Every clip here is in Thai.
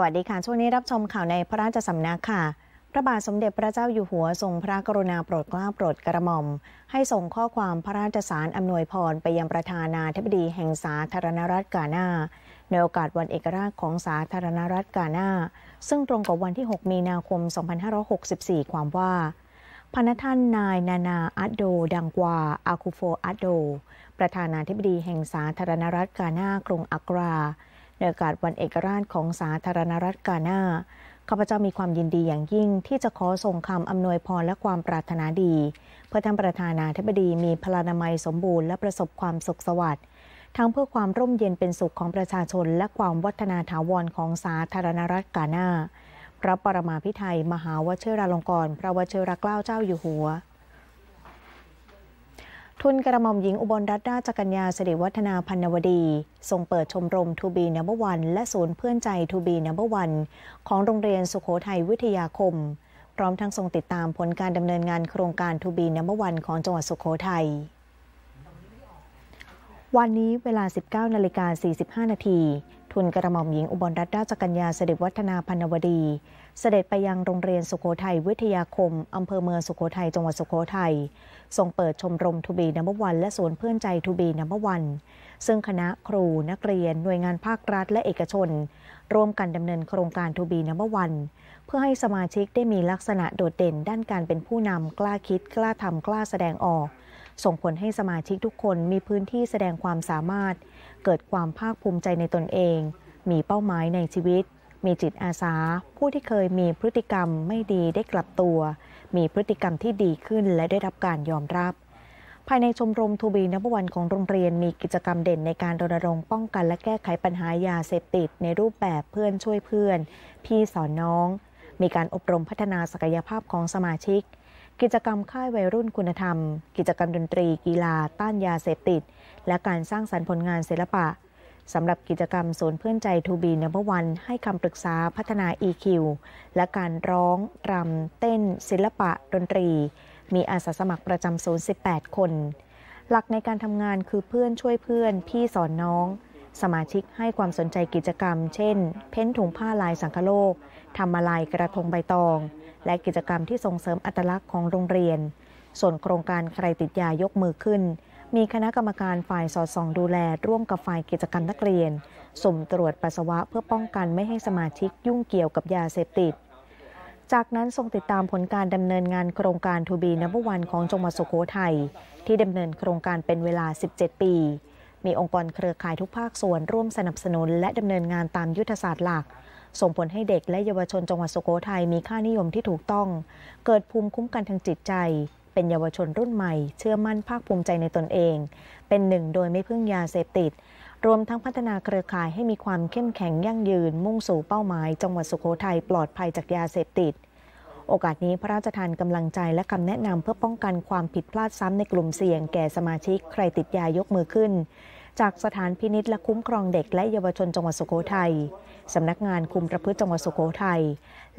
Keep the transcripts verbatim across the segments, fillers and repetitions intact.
สวัสดีค่ะช่วงนี้รับชมข่าวในพระราชสำนักค่ะพระบาทสมเด็จพระเจ้าอยู่หัวทรงพระกรุณาโปรดเกล้าโปรดกระหม่อมให้ส่งข้อความพระราชสารอำนวยพรไปยังประธานาธิบดีแห่งสาธารณรัฐกาน่าในโอกาสวันเอกราชของสาธารณรัฐกาน่าซึ่งตรงกับวันที่หกมีนาคมสองพันห้าร้อยหกสิบสี่ความว่าพระท่านนายนานาอัดโดดังกวาอาคูโฟอัดโดประธานาธิบดีแห่งสาธารณรัฐกาน่ากรุงอักราในโอกาสวันเอกราชของสาธารณรัฐกาน่าข้าพเจ้ามีความยินดีอย่างยิ่งที่จะขอส่งคำอำนวยพรและความปรารถนาดีเพื่อท่านประธานาธิบดีมีพลานามัยสมบูรณ์และประสบความสุขสวัสดิ์ทั้งเพื่อความร่มเย็นเป็นสุขของประชาชนและความวัฒนาถาวรของสาธารณรัฐกาน่าพระปรมาภิไธยมหาวชิราลงกรณ์พระวชิรเกล้าเจ้าอยู่หัวทุนกระหม่อมหญิงอุบลรัตนราชกัญญาสิริวัฒนาพรรณวดีทรงเปิดชมรม ทู บี นัมเบอร์ วัน และศูนย์เพื่อนใจ ทู บี นัมเบอร์ วันของโรงเรียนสุโขทัยวิทยาคมพร้อมทั้งทรงติดตามผลการดำเนินงานโครงการ ทู บี นัมเบอร์ วันของจังหวัดสุโขทัยวันนี้เวลา สิบเก้านาฬิกาสี่สิบห้านาทีทุนกระหม่อมหญิงอุบลรัตนราชกัญญาสิริวัฒนาพรรณวดีเสด็จไปยังโรงเรียนสุโขทัยวิทยาคมอำเภอเมืองสุโขทัยจังหวัดสุโขทัยทรงเปิดชมรม ทู บี นัมเบอร์ วันและศูนย์เพื่อนใจ ทู บี นัมเบอร์ วันซึ่งคณะครูนักเรียนหน่วยงานภาครัฐและเอกชนร่วมกันดำเนินโครงการ ทู บี นัมเบอร์ วันเพื่อให้สมาชิกได้มีลักษณะโดดเด่นด้านการเป็นผู้นำกล้าคิดกล้าทำกล้าแสดงออกส่งผลให้สมาชิกทุกคนมีพื้นที่แสดงความสามารถเกิดความภาคภูมิใจในตนเองมีเป้าหมายในชีวิตมีจิตอาสาผู้ที่เคยมีพฤติกรรมไม่ดีได้กลับตัวมีพฤติกรรมที่ดีขึ้นและได้รับการยอมรับภายในชมรม ทู บี นัมเบอร์ วันของโรงเรียนมีกิจกรรมเด่นในการรณรงค์ป้องกันและแก้ไขปัญหายาเสพติดในรูปแบบเพื่อนช่วยเพื่อนพี่สอนน้องมีการอบรมพัฒนาศักยภาพของสมาชิกกิจกรรมค่ายวัยรุ่นคุณธรรมกิจกรรมดนตรีกีฬาต้านยาเสพติดและการสร้างสรรค์ผลงานศิลปะสำหรับกิจกรรมศูนย์เพื่อนใจ ทู บี นัมเบอร์ วันให้คำปรึกษาพัฒนา อี คิว และการร้องรำเต้นศิลปะดนตรีมีอาสาสมัครประจำศูนย์สิบแปดคนหลักในการทำงานคือเพื่อนช่วยเพื่อนพี่สอนน้องสมาชิกให้ความสนใจกิจกรรมเช่นเพ้นถุงผ้าลายสังคโลกทำมาลายกระทงใบตองและกิจกรรมที่ส่งเสริมอัตลักษณ์ของโรงเรียนส่วนโครงการใครติดยายกมือขึ้นมีคณะกรรมการฝ่ายสอดส่องดูแลร่วมกับฝ่ายกิจกรรมนักเรียนสุ่มตรวจปัสสาวะเพื่อป้องกันไม่ให้สมาชิกยุ่งเกี่ยวกับยาเสพติดจากนั้นทรงติดตามผลการดำเนินงานโครงการ ทู บี นัมเบอร์ วันของจังหวัดสุโขทัยที่ดำเนินโครงการเป็นเวลาสิบเจ็ดปีมีองค์กรเครือข่ายทุกภาคส่วนร่วมสนับสนุนและดำเนินงานตามยุทธศาสตร์หลักส่งผลให้เด็กและเยาวชนจังหวัดสุโขทัยมีค่านิยมที่ถูกต้องเกิดภูมิคุ้มกันทางจิตใจเป็นเยาวชนรุ่นใหม่เชื่อมั่นภาคภูมิใจในตนเองเป็นหนึ่งโดยไม่พึ่งยาเสพติดรวมทั้งพัฒนาเครือข่ายให้มีความเข้มแข็งยั่งยืนมุ่งสู่เป้าหมายจังหวัดสุโขทัยปลอดภัยจากยาเสพติดโอกาสนี้พระราชทานกำลังใจและคำแนะนำเพื่อป้องกันความผิดพลาดซ้ำในกลุ่มเสี่ยงแก่สมาชิกใครติดยายกมือขึ้นจากสถานพินิจและคุ้มครองเด็กและเยาวชนจังหวัดสุโขทัยสำนักงานคุมประพฤติจังหวัดสุโขทัย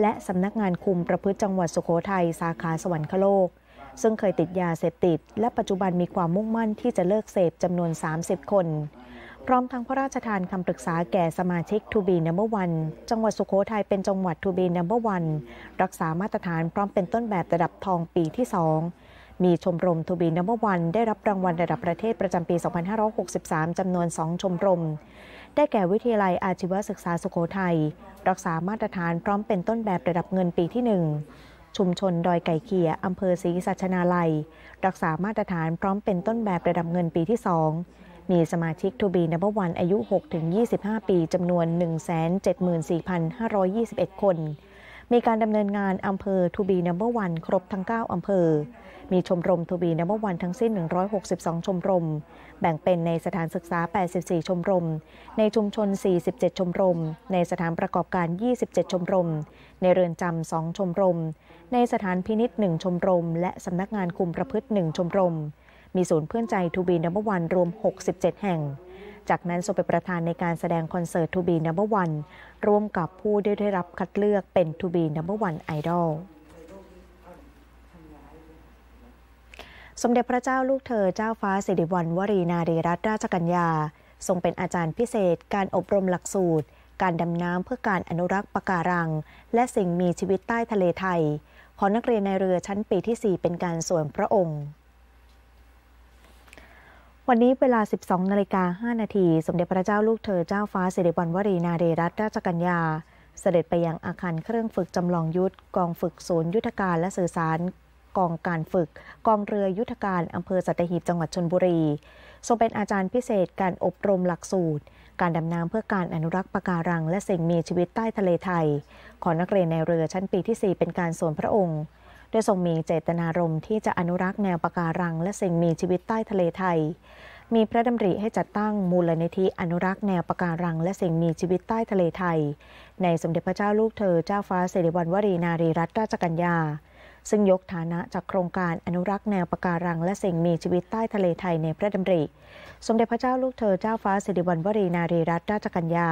และสำนักงานคุมประพฤติจังหวัดสุโขทัยสาขาสวรรคโลกซึ่งเคยติดยาเสพติดและปัจจุบันมีความมุ่งมั่นที่จะเลิกเสพจำนวนสามสิบคนพร้อมทั้งพระราชทานคำปรึกษาแก่สมาชิก ทู บี นัมเบอร์ วันจังหวัดสุโขทัยเป็นจังหวัด ทู บี นัมเบอร์ วันรักษามาตรฐานพร้อมเป็นต้นแบบระดับทองปีที่สองมีชมรม ทู บี นัมเบอร์ วันได้รับรางวัลระดับประเทศประจำปีสองพันห้าร้อยหกสิบสามจำนวนสองชมรมได้แก่วิทยาลัยอาชีวศึกษาสุโขทัยรักษามาตรฐานพร้อมเป็นต้นแบบระดับเงินปีที่หนึ่งชุมชนดอยไก่เขียอำเภอศรีสัชนาลัยรักษามาตรฐานพร้อมเป็นต้นแบบระดับเงินปีที่สองมีสมาชิก ทู บี นัมเบอร์ วันอายุ หกถึงยี่สิบห้าปีจำนวน หนึ่งแสนเจ็ดหมื่นสี่พันห้าร้อยยี่สิบเอ็ดคนมีการดำเนินงานอำเภอ ทู บี นัมเบอร์ วันครบทั้งเก้าอำเภอมีชมรม ทู บี นัมเบอร์ วันทั้งสิ้นหนึ่งร้อยหกสิบสองชมรมแบ่งเป็นในสถานศึกษาแปดสิบสี่ชมรมในชุมชนสี่สิบเจ็ดชมรมในสถานประกอบการยี่สิบเจ็ดชมรมในเรือนจำสองชมรมในสถานพินิจหนึ่งชมรมและสำนักงานคุมประพฤติหนึ่งชมรมมีศูนย์เพื่อนใจ ทู บี นัมเบอร์ วันรวมหกสิบเจ็ดแห่งจากนั้นทรงเป็นประธานในการแสดงคอนเสิร์ต ทู บี นัมเบอร์ วันร่วมกับผู้ได้ได้รับคัดเลือกเป็น ทู บี นัมเบอร์ วัน ไอดอล สมเด็จพระเจ้าลูกเธอเจ้าฟ้าสิริวัณวรีนารีรัตนราชกัญญาทรงเป็นอาจารย์พิเศษการอบรมหลักสูตร การดำน้ำเพื่อการอนุรักษ์ปะการังและสิ่งมีชีวิตใต้ทะเลไทยของนักเรียนในเรือชั้นปีที่สี่เป็นการส่วนพระองค์วันนี้เวลา สิบสองนาฬิกาห้านาที สมเด็จพระเจ้าลูกเธอเจ้าฟ้าสิริวัณวรีนารีรัตนราชกัญญาเสด็จไปยังอาคารเครื่องฝึกจำลองยุทธกองฝึกศูนย์ยุทธการและสื่อสารกองการฝึกกองเรือยุทธการอำเภอสัตหีบจังหวัดชลบุรีทรงเป็นอาจารย์พิเศษการอบรมหลักสูตรการดำน้ำเพื่อการอนุรักษ์ปะการังและสิ่งมีชีวิตใต้ทะเลไทยของนักเรียนในเรือชั้นปีที่สี่เป็นการส่วนพระองค์โดยทรงมีเจตนารมณ์ที่จะอนุรักษ์แนวปะการังและสิ่งมีชีวิตใต้ทะเลไทยมีพระดำริให้จัดตั้งมูลนิธิอนุรักษ์แนวปะการังและสิ่งมีชีวิตใต้ทะเลไทยในสมเด็จพระเจ้าลูกเธอเจ้าฟ้าสิริวัณวรีนารีรัตนราชกัญญาซึ่งยกฐานะจากโครงการอนุรักษ์แนวปะการังและสิ่งมีชีวิตใต้ทะเลไทยในพระดำริสมเด็จพระเจ้าลูกเธอเจ้าฟ้าสิริวัณวรีนารีรัตนราชกัญญา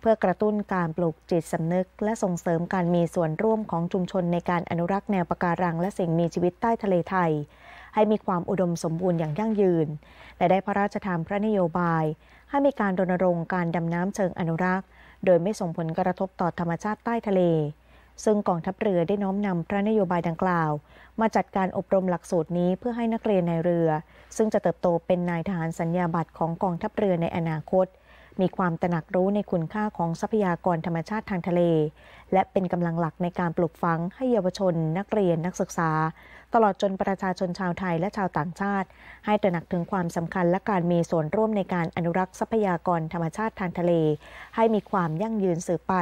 เพื่อกระตุ้นการปลูกจิตสำนึกและส่งเสริมการมีส่วนร่วมของชุมชนในการอนุรักษ์แนวปะการังและสิ่งมีชีวิตใต้ทะเลไทยให้มีความอุดมสมบูรณ์อย่างยั่งยืนและได้พระราชทานพระนโยบายให้มีการรณรงค์การดำน้ำเชิงอนุรักษ์โดยไม่ส่งผลกระทบต่อธรรมชาติใต้ทะเลซึ่งกองทัพเรือได้น้อมนำพระนโยบายดังกล่าวมาจัดการอบรมหลักสูตรนี้เพื่อให้นักเรียนในเรือซึ่งจะเติบโตเป็นนายทหารสัญญาบัตรของกองทัพเรือในอนาคตมีความตระหนักรู้ในคุณค่าของทรัพยากรธรรมชาติทางทะเลและเป็นกำลังหลักในการปลูกฝังให้เยาวชนนักเรียนนักศึกษาตลอดจนประชาชนชาวไทยและชาวต่างชาติให้ตระหนักถึงความสำคัญและการมีส่วนร่วมในการอนุรักษ์ทรัพยากรธรรมชาติทางทะเลให้มีความยั่งยืนสืบไป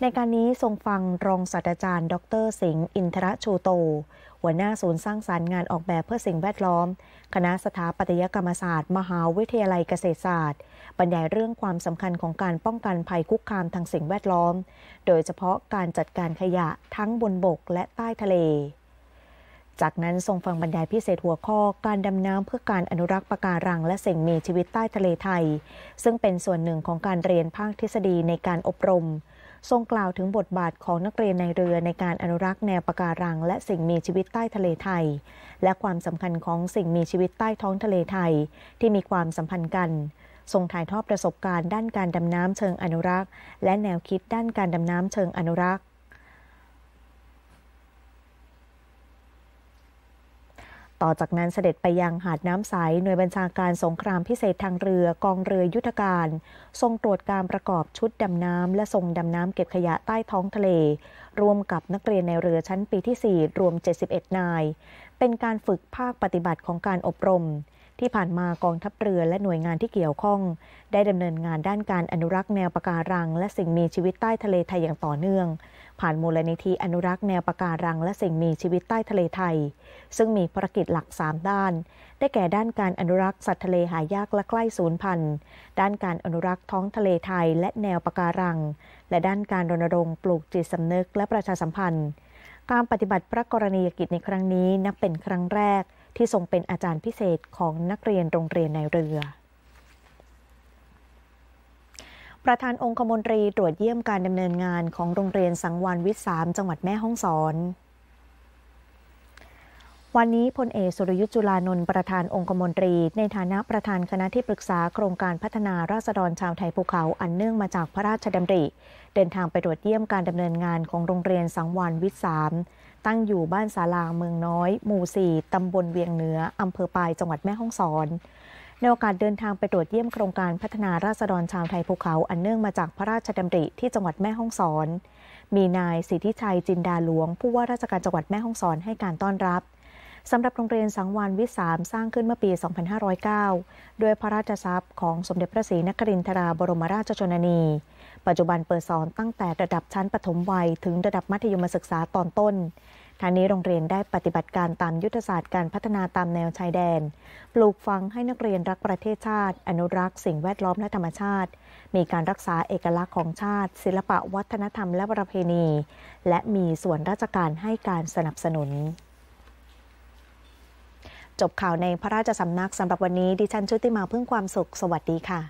ในการนี้ทรงฟังรองศาสตราจารย์ดร.สิงห์อินทรชูโตหัวหน้าศูนย์สร้างสรรค์งานออกแบบเพื่อสิ่งแวดล้อมคณะสถาปัตยกรรมศาสตร์มหาวิทยาลัยเกษตรศาสตร์บรรยายเรื่องความสำคัญของการป้องกันภัยคุกคามทางสิ่งแวดล้อมโดยเฉพาะการจัดการขยะทั้งบนบกและใต้ทะเลจากนั้นทรงฟังบรรยายพิเศษหัวข้อการดำน้ำเพื่อการอนุรักษ์ปะการังและสิ่งมีชีวิตใต้ทะเลไทยซึ่งเป็นส่วนหนึ่งของการเรียนภาคทฤษฎีในการอบรมทรงกล่าวถึงบทบาทของนักเรียนในเรือในการอนุรักษ์แนวปะการังและสิ่งมีชีวิตใต้ทะเลไทยและความสำคัญของสิ่งมีชีวิตใต้ท้องทะเลไทยที่มีความสัมพันธ์กันทรงถ่ายทอดประสบการณ์ด้านการดำน้ำเชิงอนุรักษ์และแนวคิดด้านการดำน้ำเชิงอนุรักษ์ต่อจากนั้นเสด็จไปยังหาดน้ำใสหน่วยบัญชาการสงครามพิเศษทางเรือกองเรือยุทธการทรงตรวจการประกอบชุดดำน้ำและทรงดำน้ำเก็บขยะใต้ท้องทะเลรวมกับนักเรียนในเรือชั้นปีที่สี่รวมเจ็ดสิบเอ็ดนายเป็นการฝึกภาคปฏิบัติของการอบรมที่ผ่านมากองทัพเรือและหน่วยงานที่เกี่ยวข้องได้ดำเนินงานด้านการอนุรักษ์แนวปะการังและสิ่งมีชีวิตใต้ทะเลไทยอย่างต่อเนื่องผ่านมูลนิธิอนุรักษ์แนวปะการังและสิ่งมีชีวิตใต้ทะเลไทยซึ่งมีภารกิจหลักสามด้านได้แก่ด้านการอนุรักษ์สัตว์ทะเลหายากและใกล้สูญพันธุ์ด้านการอนุรักษ์ท้องทะเลไทยและแนวปะการังและด้านการรณรงค์ปลูกจิตสำนึกและประชาสัมพันธ์การปฏิบัติพระกรณียกิจในครั้งนี้นับเป็นครั้งแรกที่ทรงเป็นอาจารย์พิเศษของนักเรียนโรงเรียนในเรือประธานองคมนตรีตรวจเยี่ยมการดำเนินงานของโรงเรียนสังวานวิทย์สามจังหวัดแม่ฮ่องสอนวันนี้พลเอกสุรยุทธ์จุลานนท์ประธานองคมนตรีในฐานะประธานคณะที่ปรึกษาโครงการพัฒนาราษฎรชาวไทยภูเขาอันเนื่องมาจากพระราชดำริเดินทางไปตรวจเยี่ยมการดำเนินงานของโรงเรียนสังวานวิทย์สามตั้งอยู่บ้านศาลาเมืองน้อยหมู่สี่ตำบลเวียงเหนืออำเภอปายจังหวัดแม่ฮ่องสอนในโอกาสเดินทางไปตรวจเยี่ยมโครงการพัฒนาราษฎรชาวไทยภูเขาอันเนื่องมาจากพระราชดำริที่จังหวัดแม่ฮ่องสอนมีนายสิทธิชัยจินดาหลวงผู้ว่าราชการจังหวัดแม่ฮ่องสอนให้การต้อนรับสำหรับโรงเรียนสังวานวิทย์สามสร้างขึ้นเมื่อปีสองพันห้าร้อยเก้าโดยพระราชทรัพย์ของสมเด็จพระศรีนครินทราบรมราชชนนีปัจจุบันเปิดสอนตั้งแต่ระดับชั้นปฐมวัยถึงระดับมัธยมศึกษาตอนต้นทางนี้โรงเรียนได้ปฏิบัติการตามยุทธศาสตร์การพัฒนาตามแนวชายแดนปลูกฝังให้นักเรียนรักประเทศชาติอนุรักษ์สิ่งแวดล้อมและธรรมชาติมีการรักษาเอกลักษณ์ของชาติศิลปะวัฒนธรรมและประเพณีและมีส่วนราชการให้การสนับสนุนจบข่าวในพระราชสำนักสำหรับวันนี้ดิฉันชุติมาพึ่งความสุขสวัสดีค่ะ